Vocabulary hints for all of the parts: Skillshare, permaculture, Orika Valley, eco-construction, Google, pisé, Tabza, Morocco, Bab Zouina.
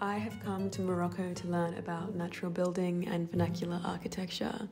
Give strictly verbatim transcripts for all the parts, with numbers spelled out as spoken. I have come to Morocco to learn about natural building and vernacular architecture.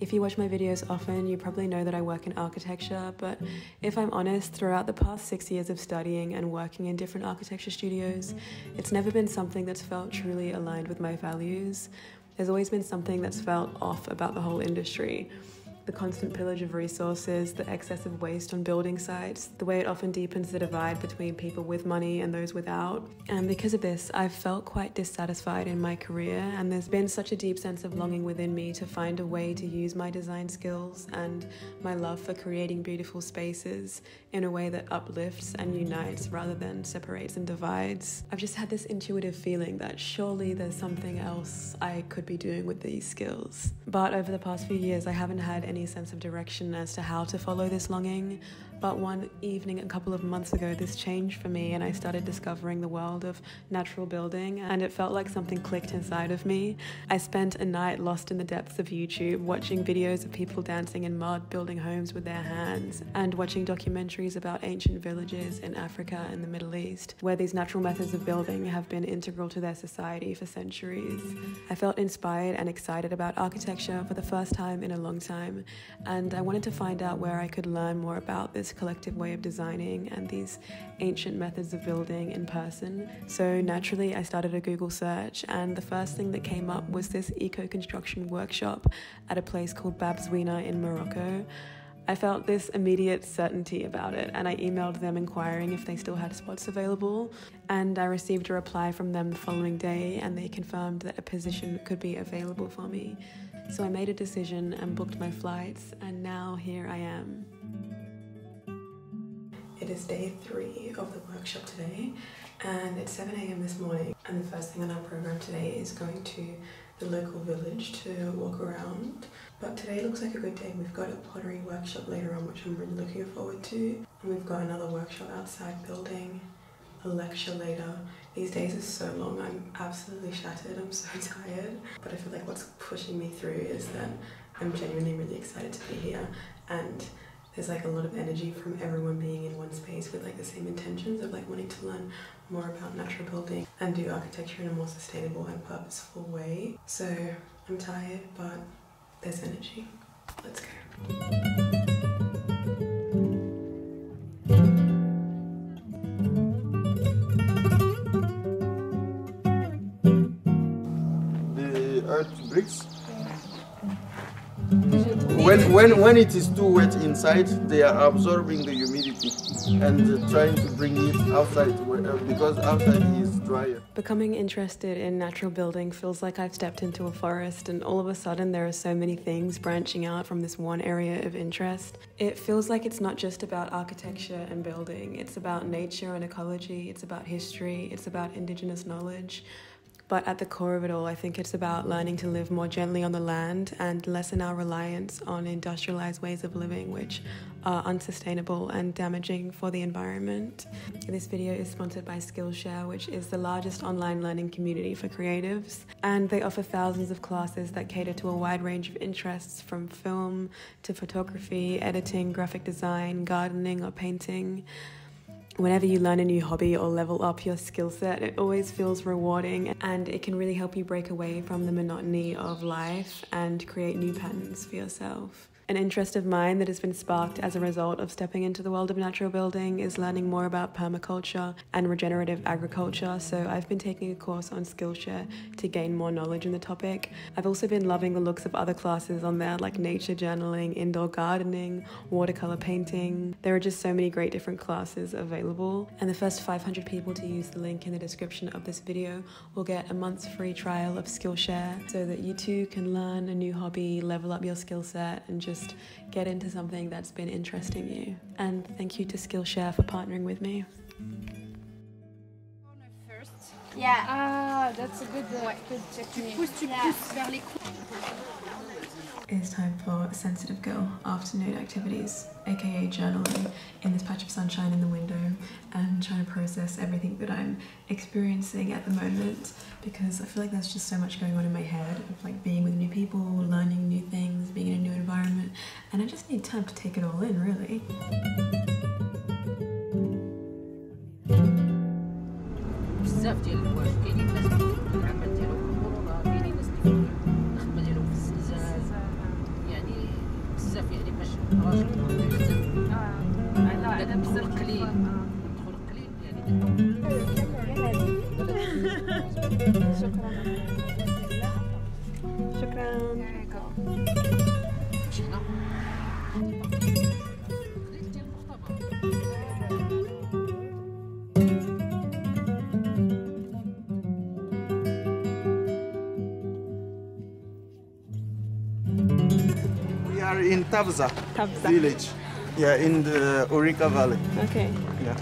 If you watch my videos often, you probably know that I work in architecture, but if I'm honest, throughout the past six years of studying and working in different architecture studios, it's never been something that's felt truly aligned with my values. There's always been something that's felt off about the whole industry. The constant pillage of resources, the excess of waste on building sites, the way it often deepens the divide between people with money and those without. And because of this, I've felt quite dissatisfied in my career, and there's been such a deep sense of longing within me to find a way to use my design skills and my love for creating beautiful spaces in a way that uplifts and unites rather than separates and divides. I've just had this intuitive feeling that surely there's something else I could be doing with these skills. But over the past few years, I haven't had any sense of direction as to how to follow this longing. But one evening a couple of months ago, this changed for me, and I started discovering the world of natural building, and it felt like something clicked inside of me. I spent a night lost in the depths of YouTube, watching videos of people dancing in mud, building homes with their hands, and watching documentaries about ancient villages in Africa and the Middle East, where these natural methods of building have been integral to their society for centuries. I felt inspired and excited about architecture for the first time in a long time, and I wanted to find out where I could learn more about this collective way of designing and these ancient methods of building in person. So naturally I started a Google search, and the first thing that came up was this eco-construction workshop at a place called Bab Zouina in Morocco. I felt this immediate certainty about it, and I emailed them inquiring if they still had spots available, and I received a reply from them the following day, and they confirmed that a position could be available for me. So I made a decision and booked my flights, and now here I am. It is day three of the workshop today, and it's seven A M this morning, and the first thing on our program today is going to the local village to walk around. But today looks like a good day. We've got a pottery workshop later on, which I'm really looking forward to. And we've got another workshop outside building, a lecture later. These days are so long, I'm absolutely shattered, I'm so tired. But I feel like what's pushing me through is that I'm genuinely really excited to be here, and there's like a lot of energy from everyone being in one space with like the same intentions of like wanting to learn more about natural building and do architecture in a more sustainable and purposeful way. So I'm tired, but there's energy. Let's go. The earth bricks. When, when, when it is too wet inside, they are absorbing the humidity and trying to bring it outside, because outside is drier. Becoming interested in natural building feels like I've stepped into a forest, and all of a sudden there are so many things branching out from this one area of interest. It feels like it's not just about architecture and building, it's about nature and ecology, it's about history, it's about indigenous knowledge. But at the core of it all, I think it's about learning to live more gently on the land and lessen our reliance on industrialized ways of living, which are unsustainable and damaging for the environment. This video is sponsored by Skillshare, which is the largest online learning community for creatives. And they offer thousands of classes that cater to a wide range of interests, from film to photography, editing, graphic design, gardening, or painting. Whenever you learn a new hobby or level up your skill set, it always feels rewarding, and it can really help you break away from the monotony of life and create new patterns for yourself. An interest of mine that has been sparked as a result of stepping into the world of natural building is learning more about permaculture and regenerative agriculture, so I've been taking a course on Skillshare to gain more knowledge in the topic. I've also been loving the looks of other classes on there, like nature journaling, indoor gardening, watercolor painting. There are just so many great different classes available, and the first five hundred people to use the link in the description of this video will get a month's free trial of Skillshare, so that you too can learn a new hobby, level up your skill set, and just Just get into something that's been interesting you. And thank you to Skillshare for partnering with me. Yeah. Ah, that's a good, uh, good technique. Yeah. It's time for Sensitive Girl afternoon activities, aka journaling in this patch of sunshine in the window, and trying to process everything that I'm experiencing at the moment, because I feel like there's just so much going on in my head of like being with new people, learning new things, being in a new environment, and I just need time to take it all in, really. We are in Tabza, Tabza village. Yeah, in the Orika Valley. Okay. Yeah.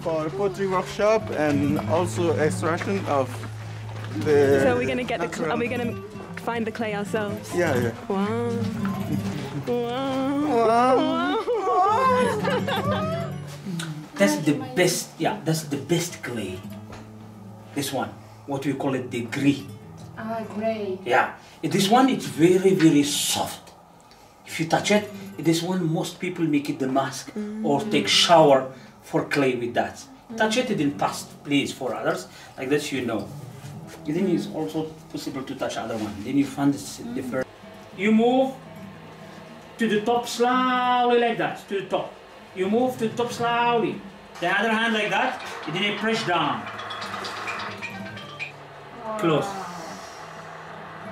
For pottery workshop and also extraction of the. So we're gonna get the. Cl are we gonna find the clay ourselves? Yeah, yeah. Wow. Wow. Wow. Wow. That's the best. Yeah, that's the best clay. This one, what we call it, the gris. Ah, gray. Yeah, this one it's very very soft. If you touch it, this one most people make it the mask mm. or take shower for clay with that. Mm. Touch it, it didn't pass, please, for others. Like that, you know. And then it's also possible to touch other one. Then you find it's mm. different. You move to the top slowly like that, to the top. You move to the top slowly. The other hand like that, and then you press down. Wow. Close.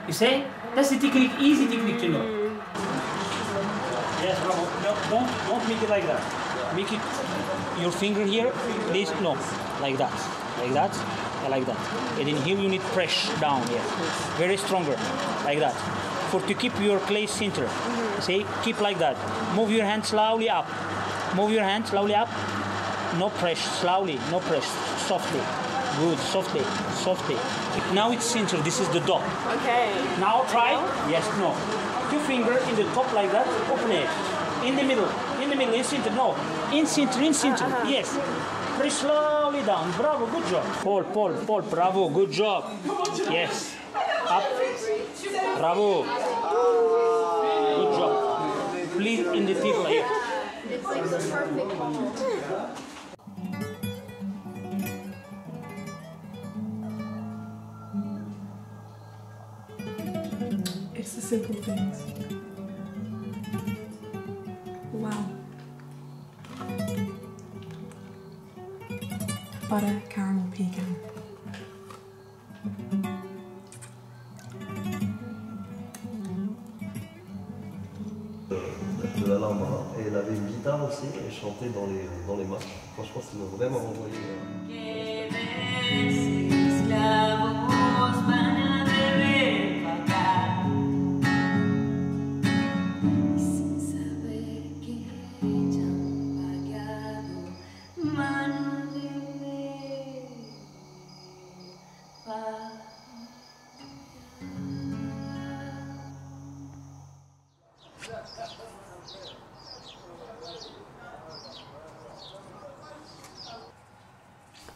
You see? That's the technique, easy technique to know. Yes, bravo. No, don't, don't make it like that. Make it your finger here, place no, like that, like that, and like that. And then here you need press down here, very stronger, like that. For to keep your clay center, see, keep like that. Move your hand slowly up, move your hand slowly up. No press, slowly, no press, softly. Good, softly, softly. Now it's center. This is the dot. Okay. Now try. Yes, no. Two finger in the top like that, open it. In the middle, in the middle, in center, no. In center, in center, uh-huh. yes. Press slowly down, bravo, good job. Paul, Paul, Paul, bravo, good job. Yes. Up, bravo. Good job. Please, in the tip like it's like perfect. It's the simple things. Wow. Butter, caramel, pecan. Là, là, elle avait une guitare aussi et chantait dans les dans les marches. Franchement, ça m'a vraiment renvoyé.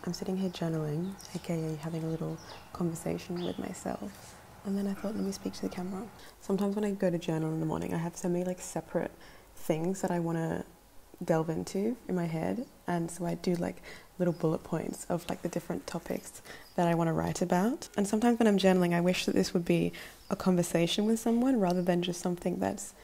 I'm sitting here journaling, aka having a little conversation with myself, and then I thought, let me speak to the camera. Sometimes when I go to journal in the morning, I have so many like separate things that I want to delve into in my head, and so I do like little bullet points of like the different topics that I want to write about. And sometimes when I'm journaling, I wish that this would be a conversation with someone rather than just something that's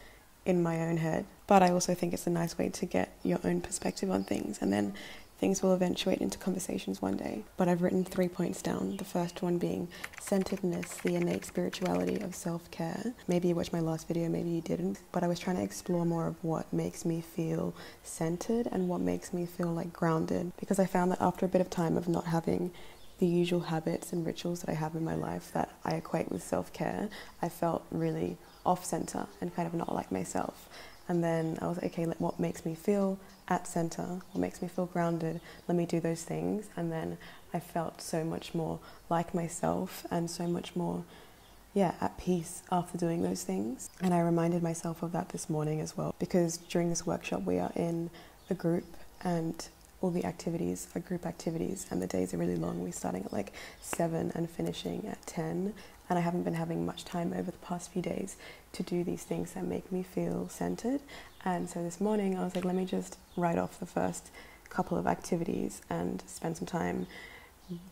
in my own head. But I also think it's a nice way to get your own perspective on things, and then things will eventuate into conversations one day. But I've written three points down, the first one being centeredness, the innate spirituality of self-care. Maybe you watched my last video, maybe you didn't, but I was trying to explore more of what makes me feel centered and what makes me feel like grounded, because I found that after a bit of time of not having the usual habits and rituals that I have in my life that I equate with self-care, I felt really off-center and kind of not like myself. And then I was like, okay, what makes me feel at center, what makes me feel grounded, let me do those things. And then I felt so much more like myself and so much more, yeah, at peace after doing those things. And I reminded myself of that this morning as well, because during this workshop we are in a group and all the activities are group activities and the days are really long. We're starting at like seven and finishing at ten. and I haven't been having much time over the past few days to do these things that make me feel centered. And so this morning I was like, let me just write off the first couple of activities and spend some time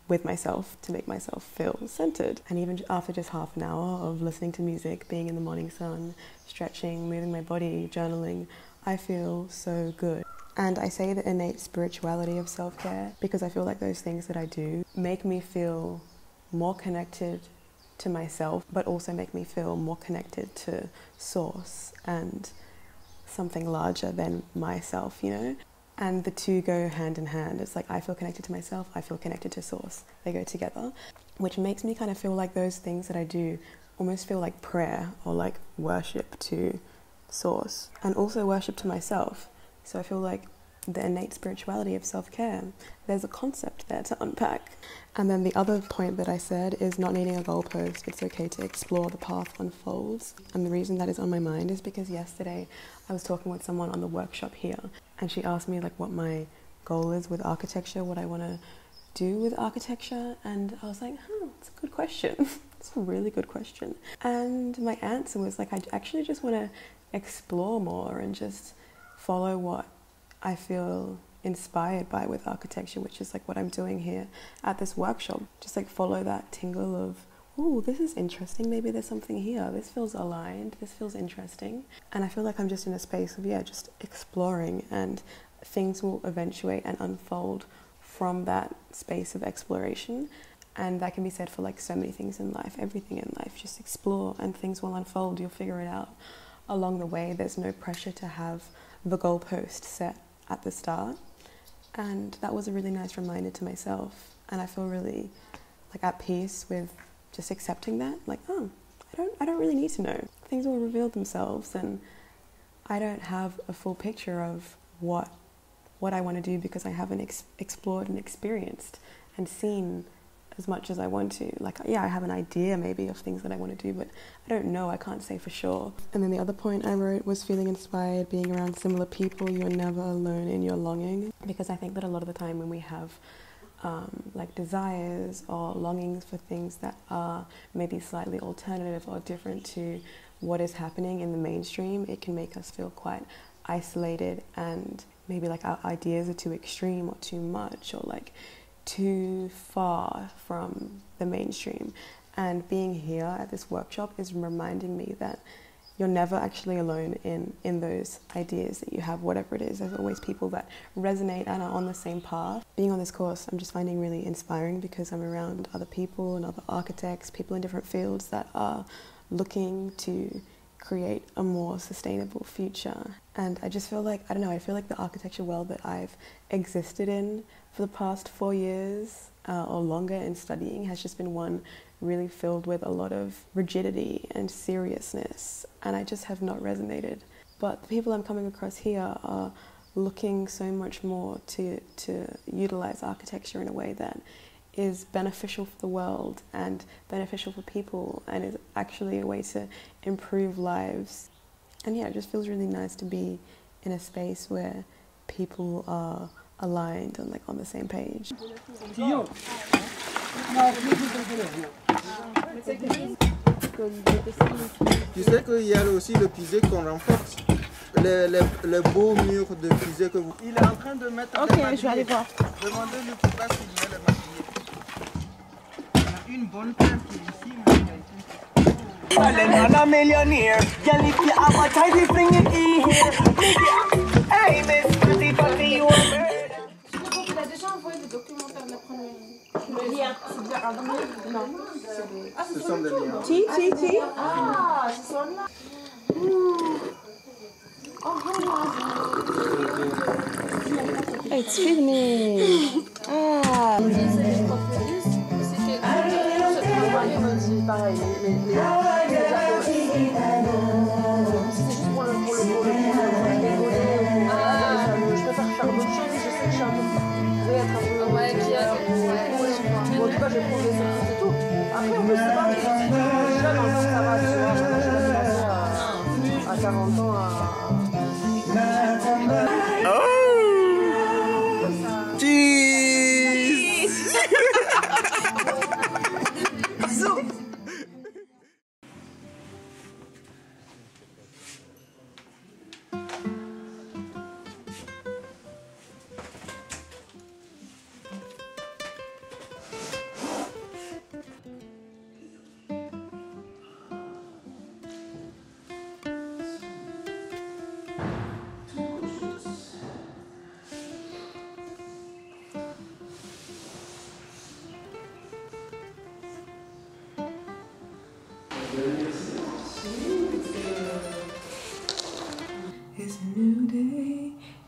with myself to make myself feel centered. And even after just half an hour of listening to music, being in the morning sun, stretching, moving my body, journaling, I feel so good. And I say the innate spirituality of self-care because I feel like those things that I do make me feel more connected to myself, but also make me feel more connected to source and something larger than myself, you know? And the two go hand in hand. It's like I feel connected to myself, I feel connected to source. They go together, which makes me kind of feel like those things that I do almost feel like prayer or like worship to source and also worship to myself. So I feel like the innate spirituality of self-care, there's a concept there to unpack. And then the other point that I said is not needing a goalpost. It's okay to explore the path unfolds. And the reason that is on my mind is because yesterday I was talking with someone on the workshop here, and she asked me like what my goal is with architecture, what I want to do with architecture. And I was like, huh, it's a good question. It's a really good question. And my answer was like, I actually just want to explore more and just follow what I feel inspired by with architecture, which is like what I'm doing here at this workshop. Just like follow that tingle of, oh, this is interesting. Maybe there's something here. This feels aligned. This feels interesting. And I feel like I'm just in a space of, yeah, just exploring, and things will eventuate and unfold from that space of exploration. And that can be said for like so many things in life, everything in life. Just explore and things will unfold. You'll figure it out along the way. There's no pressure to have the goalpost set at the start. And that was a really nice reminder to myself. And I feel really like at peace with just accepting that, like, oh, I don't, I don't really need to know. Things will reveal themselves, and I don't have a full picture of what, what I want to do because I haven't ex explored and experienced and seen as much as I want to. Like, yeah, I have an idea maybe of things that I want to do, but I don't know, I can't say for sure. And then the other point I wrote was feeling inspired, being around similar people. You're never alone in your longing. Because I think that a lot of the time when we have Um, like desires or longings for things that are maybe slightly alternative or different to what is happening in the mainstream, it can make us feel quite isolated, and maybe like our ideas are too extreme or too much or like too far from the mainstream. And being here at this workshop is reminding me that you're never actually alone in, in those ideas that you have, whatever it is. There's always people that resonate and are on the same path. Being on this course, I'm just finding really inspiring because I'm around other people and other architects, people in different fields that are looking to create a more sustainable future. And I just feel like, I don't know, I feel like the architecture world that I've existed in for the past four years uh, or longer in studying has just been one really filled with a lot of rigidity and seriousness, and I just have not resonated. But the people I'm coming across here are looking so much more to, to utilize architecture in a way that is beneficial for the world and beneficial for people, and is actually a way to improve lives. And yeah, it just feels really nice to be in a space where people are aligned and like on the same page. Tu sais qu'il y a aussi le pisé qu'on renforce, les, les, les beaux murs de pisé que vous... Il est en train de mettre... Ok, je vais aller voir. Demandez-lui pourquoi il y a les maquillés. Il y a une bonne teinte qui est ici, mais il y a une... I'm a millionaire, girl if you have a tidy thing in here. Hey, Miss Pretty Party, you are married. Le lien, c'est bien un lien. Non, ce sont des liens. Ti, ti, ti. Ah, ce sont là. Oh, it's filmé. Ah. C'était pareil, je vais prendre des écoutes et tout. Après, en plus, c'est pas que je jeune, en fait, ça va, tu vois. Moi, je me suis lancée à quarante ans à... Oh Cheese. Bisous.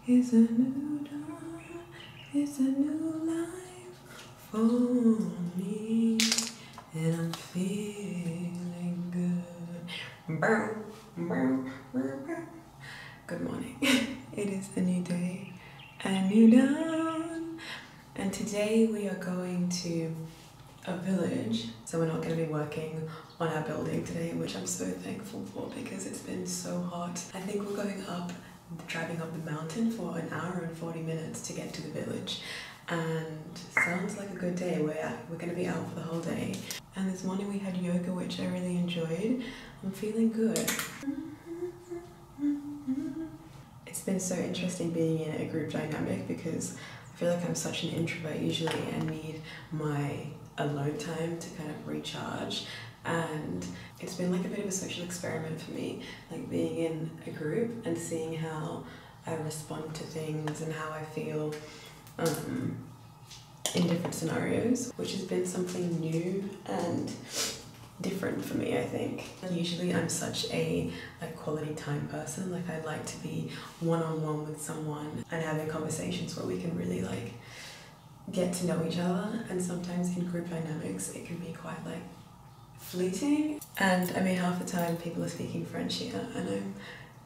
It's a new dawn, it's a new life for me, and I'm feeling good. Bow, bow, bow, bow. Good morning. It is a new day, a new dawn, and today we are going to a village, so we're not going to be working on our building today, which I'm so thankful for because it's been so hot. I think we're going up, driving up the mountain for an hour and forty minutes to get to the village, and sounds like a good day. We're, we're going to be out for the whole day, and this morning we had yoga, which I really enjoyed. I'm feeling good. It's been so interesting being in a group dynamic because I feel like I'm such an introvert usually and need my alone time to kind of recharge, and it's been like a bit of a social experiment for me, like being in a group and seeing how I respond to things and how I feel um, in different scenarios, which has been something new and different for me, I think. Usually I'm such a like quality time person, like I like to be one-on-one with someone and having conversations where we can really like get to know each other, and sometimes in group dynamics it can be quite like fleeting, and I mean half the time people are speaking French here and I'm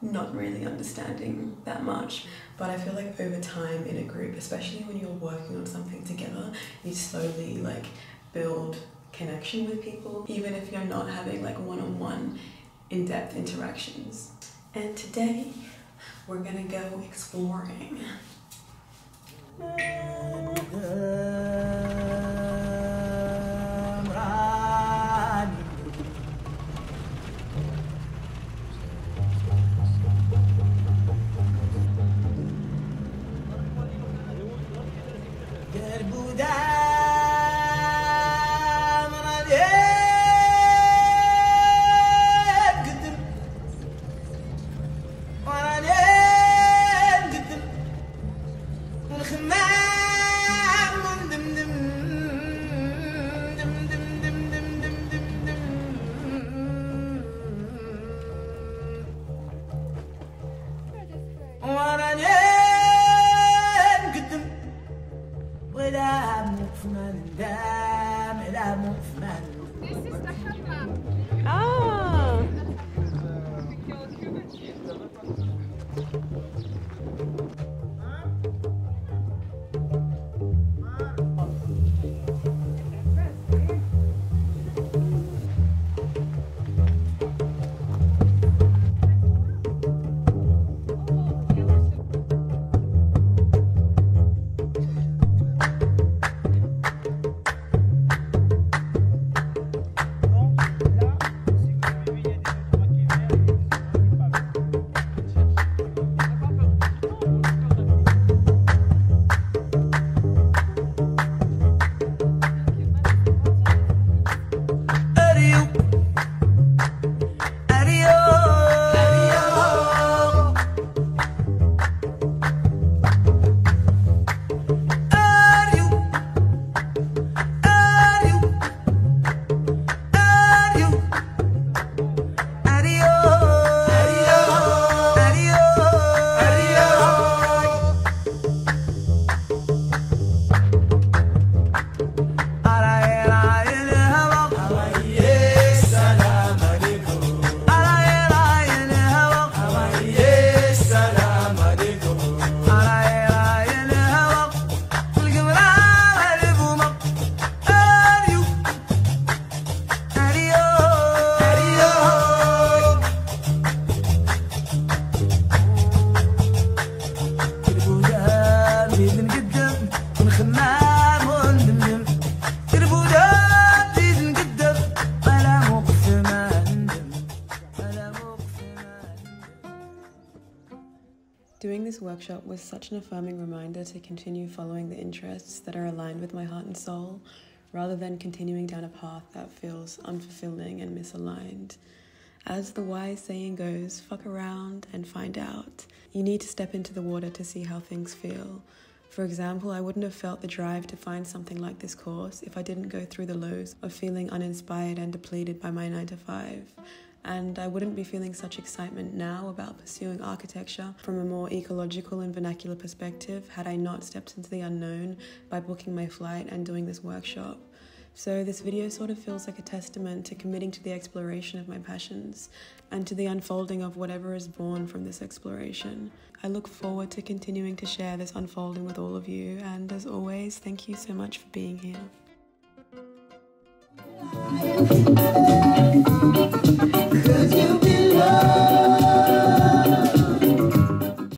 not really understanding that much, but I feel like over time in a group, especially when you're working on something together, you slowly like build connection with people even if you're not having like one-on-one in-depth interactions. And today we're gonna go exploring. Doing this workshop was such an affirming reminder to continue following the interests that are aligned with my heart and soul, rather than continuing down a path that feels unfulfilling and misaligned. As the wise saying goes, fuck around and find out. You need to step into the water to see how things feel. For example, I wouldn't have felt the drive to find something like this course if I didn't go through the lows of feeling uninspired and depleted by my nine to five. and I wouldn't be feeling such excitement now about pursuing architecture from a more ecological and vernacular perspective had I not stepped into the unknown by booking my flight and doing this workshop. So this video sort of feels like a testament to committing to the exploration of my passions and to the unfolding of whatever is born from this exploration. I look forward to continuing to share this unfolding with all of you, and as always, thank you so much for being here.